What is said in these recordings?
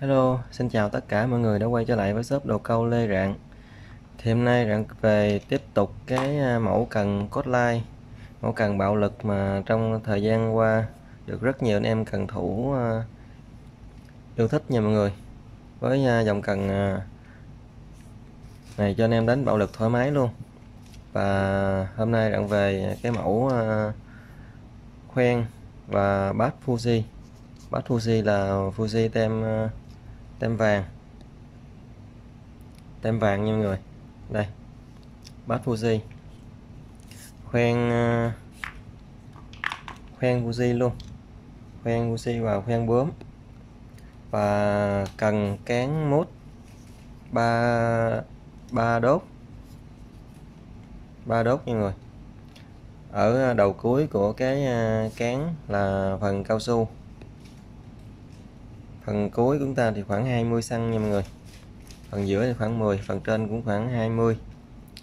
Hello, xin chào tất cả mọi người đã quay trở lại với shop đồ câu Lê Rạng. Thì hôm nay Rạng về tiếp tục cái mẫu cần Coastline, mẫu cần bạo lực mà trong thời gian qua được rất nhiều anh em cần thủ yêu thích nha mọi người. Với dòng cần này cho anh em đánh bạo lực thoải mái luôn. Và hôm nay Rạng về cái mẫu khoen và bát Fuji. Bát Fuji là Fuji tem vàng nha mọi người. Đây, bát Fuji, khoen Fuji luôn, khoen Fuji và khoen bướm, và cần cán mút 3 đốt nha mọi người. Ở đầu cuối của cái cán là phần cao su, phần cuối của chúng ta thì khoảng 20 xăng nha mọi người, phần giữa thì khoảng 10, phần trên cũng khoảng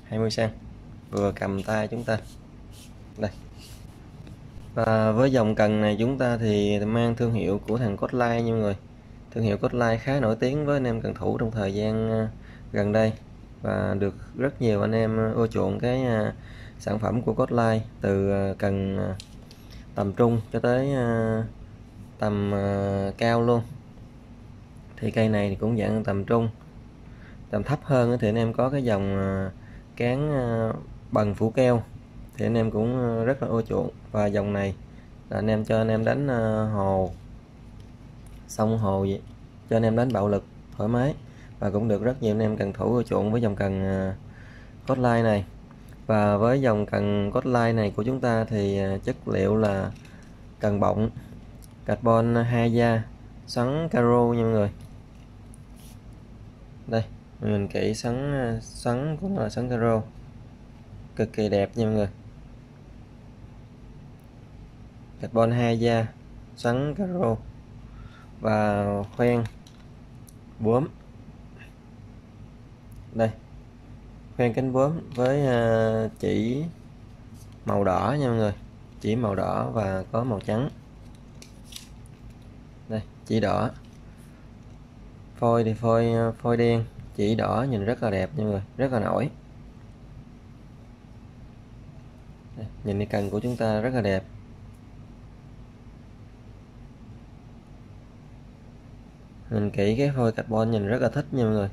20 xăng, vừa cầm tay chúng ta đây. Và với dòng cần này chúng ta thì mang thương hiệu của thằng Coastline nha mọi người. Thương hiệu Coastline khá nổi tiếng với anh em cần thủ trong thời gian gần đây, và được rất nhiều anh em ưa chuộng cái sản phẩm của Coastline, từ cần tầm trung cho tới tầm cao luôn. Thì cây này thì cũng dạng tầm trung, tầm thấp hơn thì anh em có cái dòng cán bằng phủ keo thì anh em cũng rất là ưa chuộng. Và dòng này là anh em cho anh em đánh hồ, sông hồ vậy, cho anh em đánh bạo lực thoải mái, và cũng được rất nhiều anh em cần thủ ưa chuộng với dòng cần Coastline này. Và với dòng cần Coastline này của chúng ta thì chất liệu là cần bọng carbon 2 da xoắn caro nha mọi người. Đây mình kỹ, xoắn cũng là xoắn caro, cực kỳ đẹp nha mọi người. Carbon 2 da xoắn caro và khoen bướm. Đây, khoen cánh bướm với chỉ màu đỏ nha mọi người, chỉ màu đỏ và có màu trắng. Đây, chỉ đỏ, phôi thì phôi đen, chỉ đỏ nhìn rất là đẹp nha mọi người, rất là nổi. Đây, nhìn cái cần của chúng ta rất là đẹp. Nhìn kỹ cái phôi carbon nhìn rất là thích nha mọi người.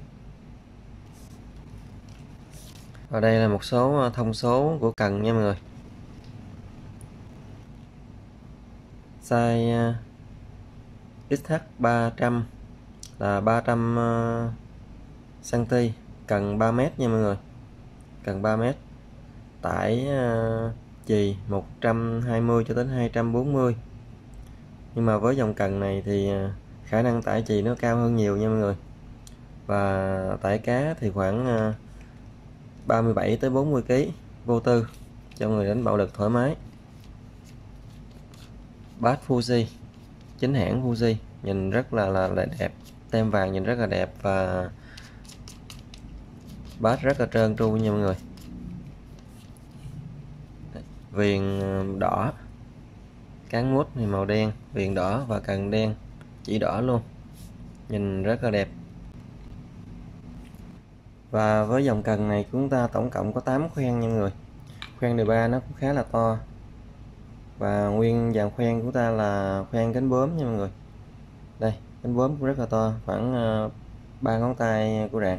Và đây là một số thông số của cần nha mọi người. Size XH 300 là 300 cm, cần 3 m nha mọi người, cần 3 m. Tải chì 120 cho đến 240. Nhưng mà với dòng cần này thì khả năng tải chì nó cao hơn nhiều nha mọi người. Và tải cá thì khoảng 37 tới 40 kg vô tư cho người đánh bạo lực thoải mái. Bát Fuji, chính hãng Fuji, nhìn rất là đẹp, tem vàng nhìn rất là đẹp, và bát rất là trơn tru nha mọi người. Viền đỏ, cán mút thì màu đen, viền đỏ và cần đen, chỉ đỏ luôn, nhìn rất là đẹp. Và với dòng cần này chúng ta tổng cộng có 8 khoen nha mọi người. Khoen đề 3 nó cũng khá là to, và nguyên dàn khoen của ta là khoen cánh bướm nha mọi người. Đây, cánh bướm cũng rất là to, khoảng 3 ngón tay của Rạng.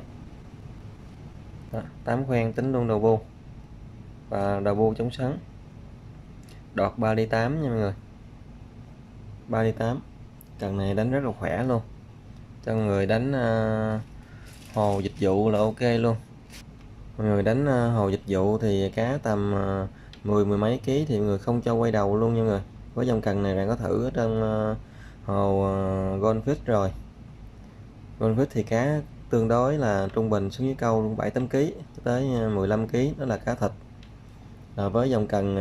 8 khoen tính luôn đầu bu, và đầu bu chống sắn đọt 3 ly 8 nha mọi người. 3 ly 8, cần này đánh rất là khỏe luôn, cho người đánh hồ dịch vụ là ok luôn. Mọi người đánh hồ dịch vụ thì cá tầm mười mấy ký thì mọi người không cho quay đầu luôn nha mọi người. Với dòng cần này bạn có thử ở trên hồ Goldfish rồi. Goldfish thì cá tương đối là trung bình xuống dưới câu luôn 7-8 kg tới 15 kg, đó là cá thịt. Rồi với dòng cần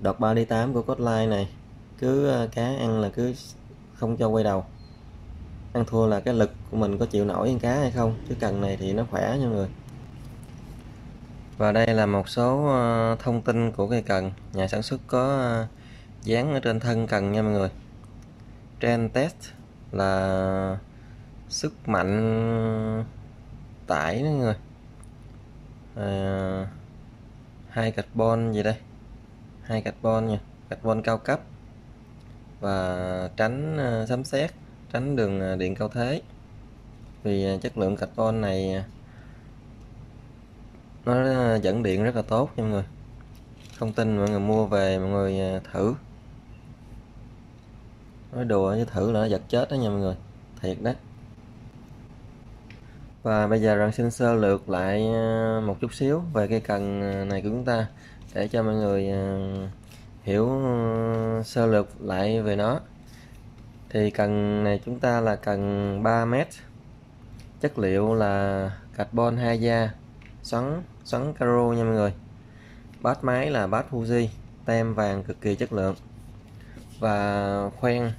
đọt 3 đi 8 của Coastline này, cứ cá ăn là cứ không cho quay đầu. Ăn thua là cái lực của mình có chịu nổi con cá hay không, chứ cần này thì nó khỏe nha mọi người. Và đây là một số thông tin của cây cần. Nhà sản xuất có dán ở trên thân cần nha mọi người. Trend test là sức mạnh tải nữa người. Hai carbon gì đây, hai carbon nha, carbon cao cấp, và tránh sấm sét, tránh đường điện cao thế, vì chất lượng carbon này nó dẫn điện rất là tốt nha mọi người. Không tin mọi người mua về mọi người thử, nói đùa chứ thử là nó giật chết đó nha mọi người, thiệt đó. Và bây giờ Rằng xin sơ lược lại một chút xíu về cây cần này của chúng ta để cho mọi người hiểu sơ lược lại về nó. Thì cần này chúng ta là cần 3m, chất liệu là carbon 2 da, xoắn caro nha mọi người. Bát máy là bát Fuji, tem vàng cực kỳ chất lượng. Và khoen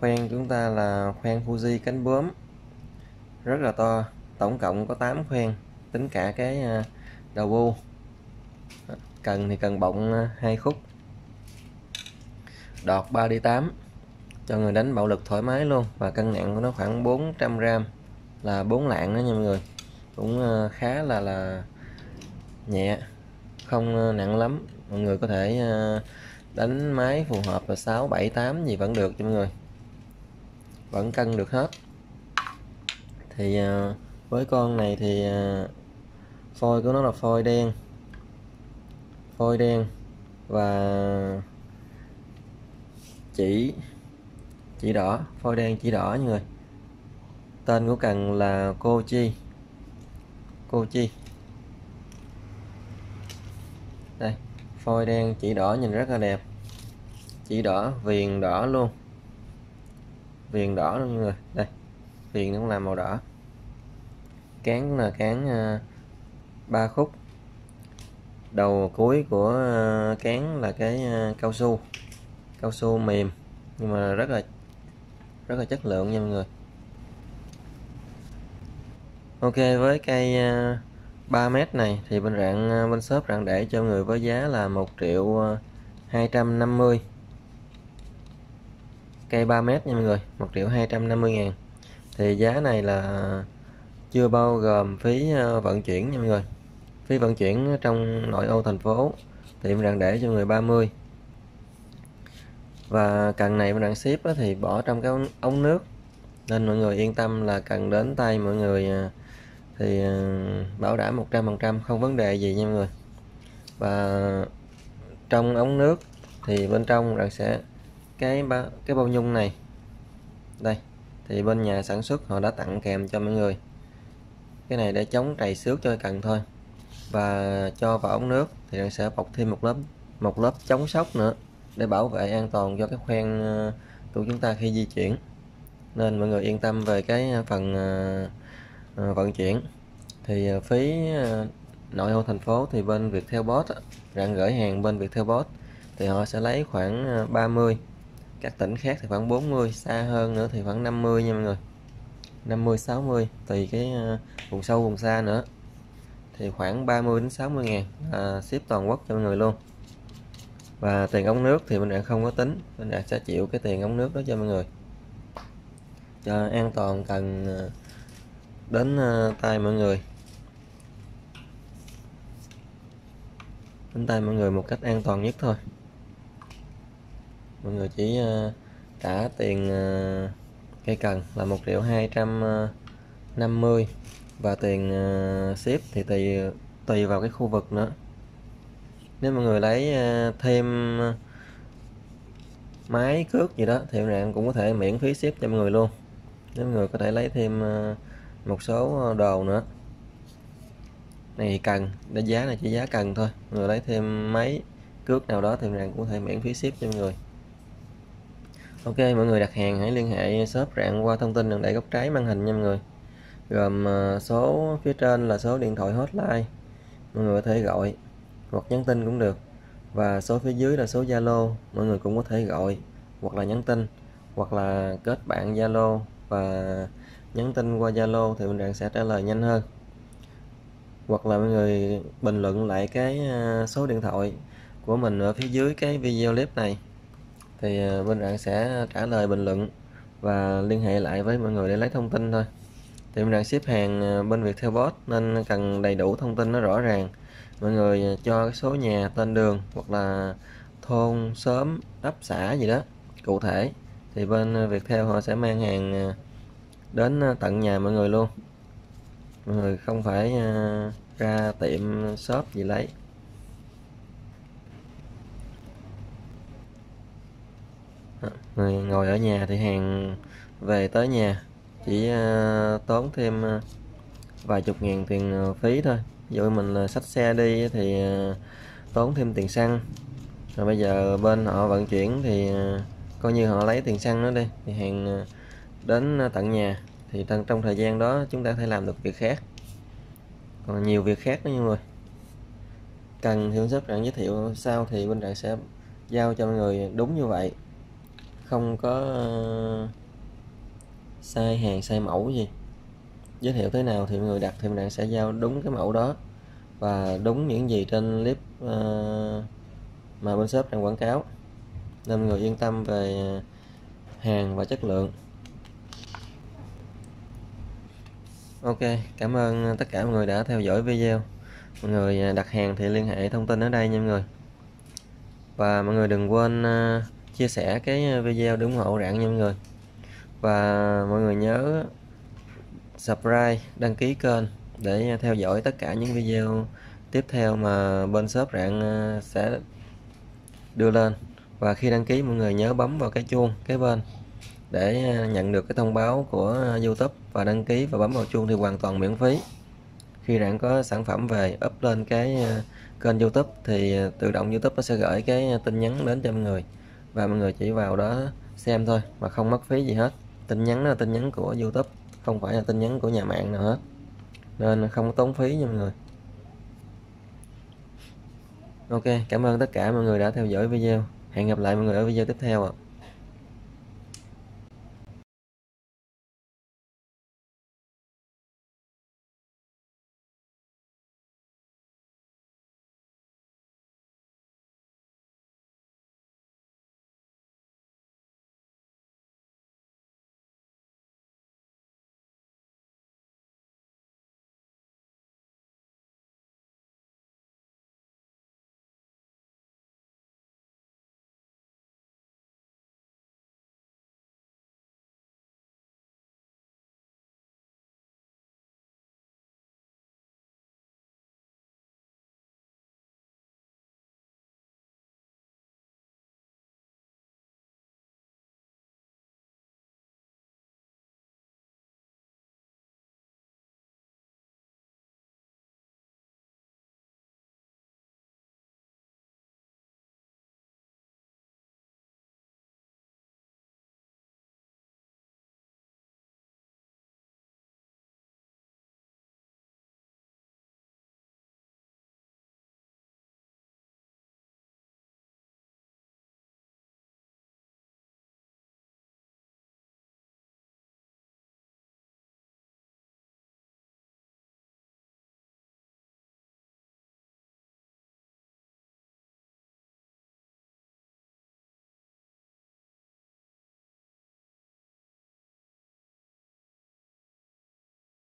chúng ta là khoen Fuji cánh bướm rất là to, tổng cộng có 8 khoen tính cả cái đầu bu. Cần thì cần bọng 2 khúc, đọt 3D8 cho người đánh bạo lực thoải mái luôn. Và cân nặng của nó khoảng 400g, là 4 lạng đó nha mọi người, cũng khá là nhẹ, không nặng lắm. Mọi người có thể đánh máy phù hợp là 6, 7, 8 gì vẫn được cho mọi người, vẫn cân được hết. Thì với con này thì phôi của nó là phôi đen, và chỉ đỏ, phôi đen chỉ đỏ mọi người. Tên của cần là Kochi. Đây, phôi đen chỉ đỏ nhìn rất là đẹp, chỉ đỏ, viền đỏ luôn, mọi người. Đây, viền nó cũng là màu đỏ. Cán cũng là cán 3 khúc, đầu cuối của cán là cái cao su mềm, nhưng mà rất là chất lượng nha mọi người. Ok, với cây 3m này thì bên shop Rạng để cho người với giá là 1.250.000, cây 3m nha mọi người, 1.250.000. Thì giá này là chưa bao gồm phí vận chuyển nha mọi người. Phí vận chuyển trong nội ô thành phố tiệm Rạng để cho người 30. Và cần này mình Rạng ship thì bỏ trong cái ống nước, nên mọi người yên tâm là cần đến tay mọi người thì bảo đảm 100% không vấn đề gì nha mọi người. Và trong ống nước thì bên trong Rạng sẽ cái bao nhung này đây, thì bên nhà sản xuất họ đã tặng kèm cho mọi người cái này để chống trầy xước cho cần thôi. Và cho vào ống nước thì Rạng sẽ bọc thêm một lớp chống sốc nữa để bảo vệ an toàn cho cái khoen của chúng ta khi di chuyển, nên mọi người yên tâm về cái phần vận chuyển. Thì phí nội ô thành phố thì bên Viettel Post, Rạng gửi hàng bên Viettel Post thì họ sẽ lấy khoảng 30, các tỉnh khác thì khoảng 40, xa hơn nữa thì khoảng 50 nha mọi người, 50-60 tùy cái vùng sâu vùng xa nữa. Thì khoảng 30 đến 60 ngàn ship toàn quốc cho mọi người luôn. Và tiền ống nước thì mình Rạng không có tính, mình Rạng sẽ chịu cái tiền ống nước đó cho mọi người, cho an toàn cần đến tay mọi người, một cách an toàn nhất thôi. Mọi người chỉ trả tiền cây cần là 1.250.000, và tiền ship thì tùy vào cái khu vực nữa. Nếu mọi người lấy thêm máy cước gì đó thì Rạng cũng có thể miễn phí ship cho mọi người luôn. Nếu mọi người có thể lấy thêm một số đồ nữa này, cần để giá là chỉ giá cần thôi, mọi người lấy thêm máy cước nào đó thì Rạng cũng có thể miễn phí ship cho mọi người. Ok, mọi người đặt hàng hãy liên hệ shop Rạng qua thông tin Rạng để góc trái màn hình nha mọi người, gồm số phía trên là số điện thoại hotline, mọi người có thể gọi hoặc nhắn tin cũng được, và số phía dưới là số Zalo, mọi người cũng có thể gọi hoặc là nhắn tin, hoặc là kết bạn Zalo và nhắn tin qua Zalo thì mình Rạng sẽ trả lời nhanh hơn. Hoặc là mọi người bình luận lại cái số điện thoại của mình ở phía dưới cái video clip này thì bên Rạng sẽ trả lời bình luận và liên hệ lại với mọi người để lấy thông tin thôi. Thì mình đang ship hàng bên Viettel Post nên cần đầy đủ thông tin nó rõ ràng. Mọi người cho cái số nhà, tên đường hoặc là thôn, xóm, ấp, xã gì đó cụ thể, thì bên Viettel họ sẽ mang hàng đến tận nhà mọi người luôn. Mọi người không phải ra tiệm shop gì lấy. Người ngồi ở nhà thì hàng về tới nhà chỉ tốn thêm vài chục ngàn tiền phí thôi. Ví dụ mình xách xe đi thì tốn thêm tiền xăng, rồi bây giờ bên họ vận chuyển thì coi như họ lấy tiền xăng nữa đi, thì hàng đến tận nhà. Thì trong thời gian đó chúng ta có thể làm được việc khác, còn nhiều việc khác đó mọi người. Cần thì bên shop Rạng giới thiệu sau thì bên Rạng sẽ giao cho mọi người đúng như vậy, không có sai hàng sai mẫu gì. Giới thiệu thế nào thì mọi người đặt thì mình sẽ giao đúng cái mẫu đó và đúng những gì trên clip mà bên shop đang quảng cáo, nên mọi người yên tâm về hàng và chất lượng. Ok, cảm ơn tất cả mọi người đã theo dõi video. Mọi người đặt hàng thì liên hệ thông tin ở đây nha mọi người. Và mọi người đừng quên chia sẻ cái video để ủng hộ Rạng nha mọi người. Và mọi người nhớ subscribe, đăng ký kênh để theo dõi tất cả những video tiếp theo mà bên shop Rạng sẽ đưa lên. Và khi đăng ký mọi người nhớ bấm vào cái chuông kế bên để nhận được cái thông báo của YouTube, và đăng ký và bấm vào chuông thì hoàn toàn miễn phí. Khi Rạng có sản phẩm về up lên cái kênh YouTube thì tự động YouTube nó sẽ gửi cái tin nhắn đến cho mọi người, và mọi người chỉ vào đó xem thôi mà không mất phí gì hết. Tin nhắn đó là tin nhắn của YouTube, không phải là tin nhắn của nhà mạng nào hết, nên không tốn phí nha mọi người. Ok, cảm ơn tất cả mọi người đã theo dõi video. Hẹn gặp lại mọi người ở video tiếp theo ạ.